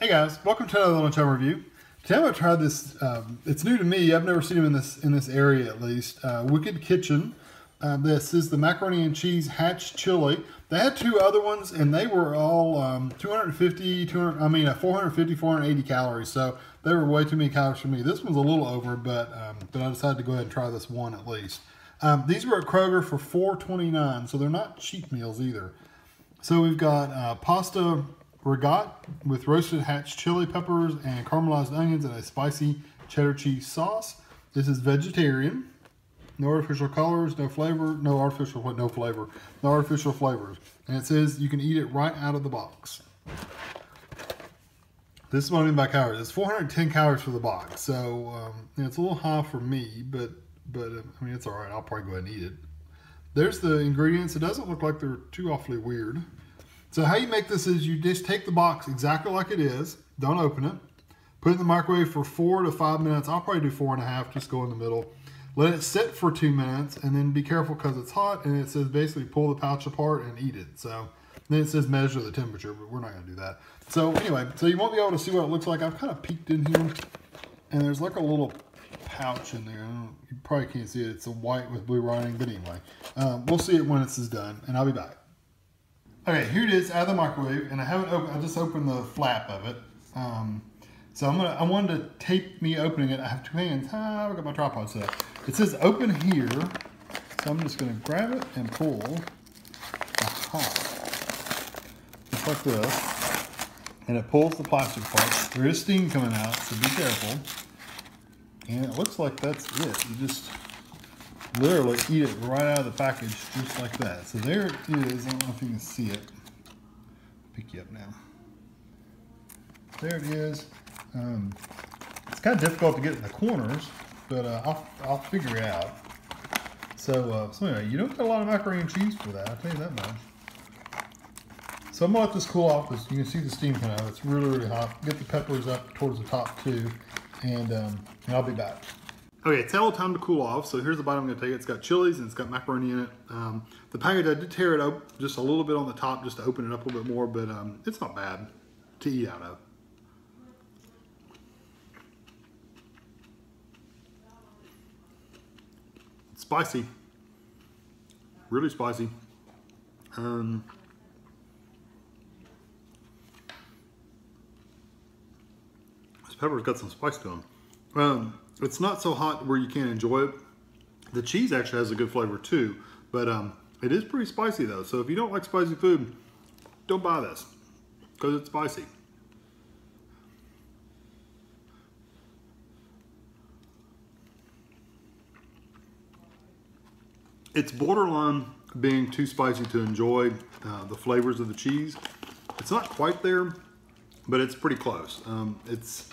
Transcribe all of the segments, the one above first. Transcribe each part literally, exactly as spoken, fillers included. Hey guys, welcome to another lunch overview. Today I'm going to try this, um, it's new to me, I've never seen them in this in this area at least, uh, Wicked Kitchen. Uh, this is the macaroni and cheese Hatch Chile. They had two other ones and they were all um, two hundred fifty, two hundred, I mean uh, four hundred fifty, four hundred eighty calories, so they were way too many calories for me. This one's a little over, but, um, but I decided to go ahead and try this one at least. Um, these were at Kroger for four twenty-nine, so they're not cheap meals either. So we've got uh, pasta ricotta with roasted Hatch chili peppers and caramelized onions and a spicy cheddar cheese sauce. This is vegetarian. No artificial colors, no flavor, no artificial, what, no flavor, no artificial flavors. And it says you can eat it right out of the box. This is what I mean by calories. It's four hundred ten calories for the box. So um, you know, it's a little high for me, but, but uh, I mean, it's all right. I'll probably go ahead and eat it. There's the ingredients. It doesn't look like they're too awfully weird. So how you make this is you just take the box exactly like it is, don't open it, put it in the microwave for four to five minutes. I'll probably do four and a half, just go in the middle. Let it sit for two minutes and then be careful because it's hot, and it says basically pull the pouch apart and eat it. So then it says measure the temperature, but we're not gonna do that. So anyway, so you won't be able to see what it looks like. I've kind of peeked in here and there's like a little pouch in there. I don't, you probably can't see it. It's a white with blue writing, but anyway, um, we'll see it when this is done and I'll be back. Okay, here it is out of the microwave, and I haven't opened, I just opened the flap of it. Um, so I'm gonna, I wanted to tape me opening it. I have two hands, ah, I've got my tripod set up. It says open here, so I'm just gonna grab it and pull. Aha. Just like this, and it pulls the plastic parts. There is steam coming out, so be careful. And it looks like that's it. You just literally eat it right out of the package, just like that. So there it is. I don't know if you can see it. Pick you up now. There it is. Um, it's kind of difficult to get in the corners, but uh, I'll, I'll figure it out. So, uh, so anyway, you don't get a lot of macaroni and cheese for that, I'll tell you that much. So I'm gonna let this cool off, because you can see the steam coming out. It's really, really hot. Get the peppers up towards the top too, and, um, and I'll be back. Okay, it's had a little time to cool off, so here's the bite I'm gonna take. It's got chilies and it's got macaroni in it. Um, the package, I did tear it up just a little bit on the top just to open it up a little bit more, but um, it's not bad to eat out of. It's spicy, really spicy. Um, this pepper's got some spice to them. Um, It's not so hot where you can't enjoy it. The cheese actually has a good flavor too, but um, it is pretty spicy though. So if you don't like spicy food, don't buy this because it's spicy. It's borderline being too spicy to enjoy uh, the flavors of the cheese. It's not quite there, but it's pretty close. Um, it's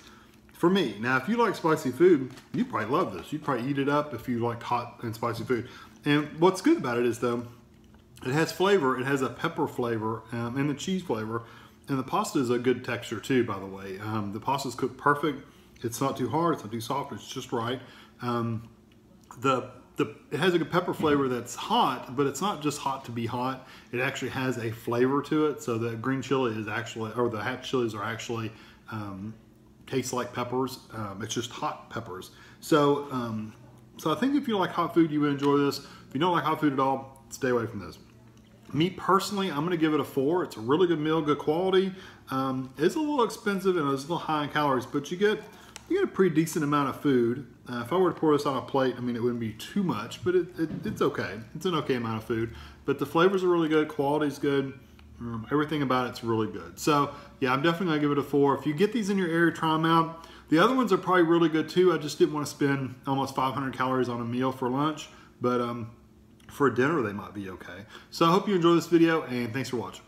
For me, now if you like spicy food, you probably love this. You'd probably eat it up if you liked hot and spicy food. And what's good about it is though, it has flavor, it has a pepper flavor um, and the cheese flavor. And the pasta is a good texture too, by the way. Um, the pasta's cooked perfect. It's not too hard, it's not too soft, it's just right. Um, the, the, it has a good pepper flavor that's hot, but it's not just hot to be hot. It actually has a flavor to it. So the green chili is actually, or the Hatch chilies are actually, um, tastes like peppers. Um, it's just hot peppers. So, um, so I think if you like hot food, you would enjoy this. If you don't like hot food at all, stay away from this. Me personally, I'm gonna give it a four. It's a really good meal, good quality. Um, it's a little expensive and it's a little high in calories, but you get you get a pretty decent amount of food. Uh, if I were to pour this on a plate, I mean, it wouldn't be too much, but it, it, it's okay. It's an okay amount of food. But the flavors are really good, quality's good. Um, everything about it's really good. So yeah, I'm definitely gonna give it a four. If you get these in your area, try them out. The other ones are probably really good too. I just didn't want to spend almost five hundred calories on a meal for lunch, but um, for dinner, they might be okay. So I hope you enjoy this video and thanks for watching.